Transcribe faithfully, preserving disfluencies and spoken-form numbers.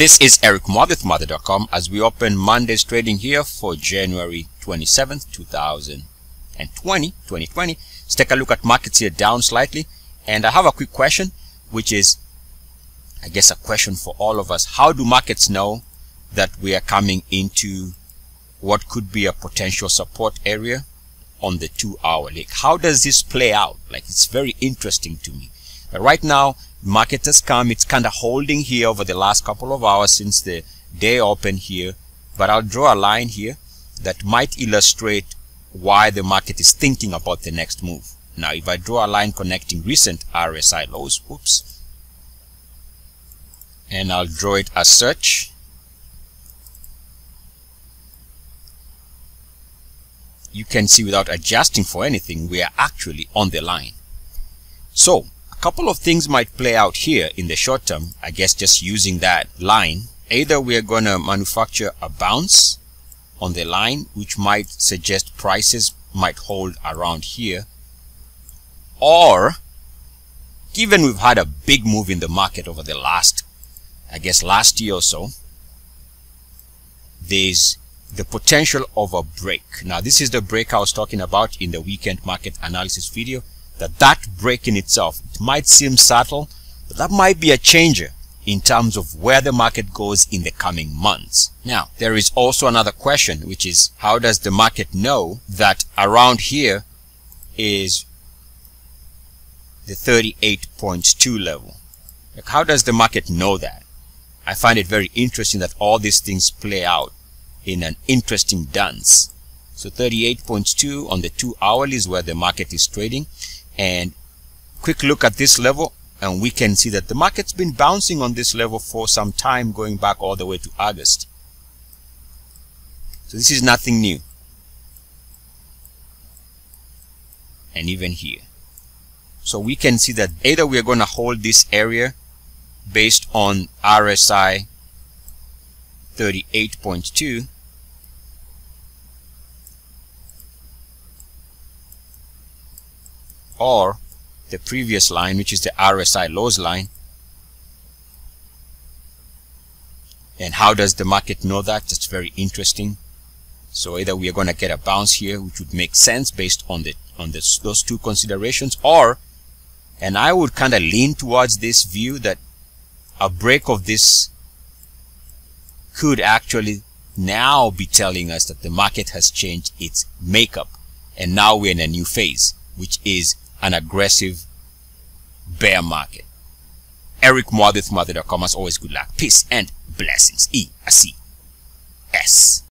This is Eric Muathe with Muathe dot com as we open Monday's trading here for January twenty-seventh, two thousand twenty. Let's take a look at markets here, down slightly. And I have a quick question, which is, I guess, a question for all of us. How do markets know that we are coming into what could be a potential support area on the two hour? Like, how does this play out? Like, it's very interesting to me. But right now, market has come, it's kind of holding here over the last couple of hours since the day open here, but I'll draw a line here that might illustrate why the market is thinking about the next move. Now, if I draw a line connecting recent R S I lows, oops, and I'll draw it as such, you can see without adjusting for anything, we are actually on the line. So couple of things might play out here in the short term, I guess, just using that line. Either we are going to manufacture a bounce on the line, which might suggest prices might hold around here, or given we've had a big move in the market over the last, I guess, last year or so, there's the potential of a break. Now, this is the break I was talking about in the weekend market analysis video. That that break in itself, it might seem subtle, but that might be a changer in terms of where the market goes in the coming months. Now, there is also another question, which is, how does the market know that around here is the thirty-eight point two level? Like, how does the market know that? I find it very interesting that all these things play out in an interesting dance. So thirty-eight point two on the two hourly is where the market is trading. And quick look at this level, and we can see that the market's been bouncing on this level for some time, going back all the way to August. So this is nothing new. And even here. So we can see that either we are going to hold this area based on R S I thirty-eight point two, or the previous line, which is the R S I lows line. And how does the market know that? That's very interesting. So either we are going to get a bounce here, which would make sense based on the on this, those two considerations, or, and I would kind of lean towards this view that a break of this could actually now be telling us that the market has changed its makeup, and now we're in a new phase, which is an aggressive bear market. Eric Muathe with Muathe dot com. As always, good luck, peace, and blessings. E I C S.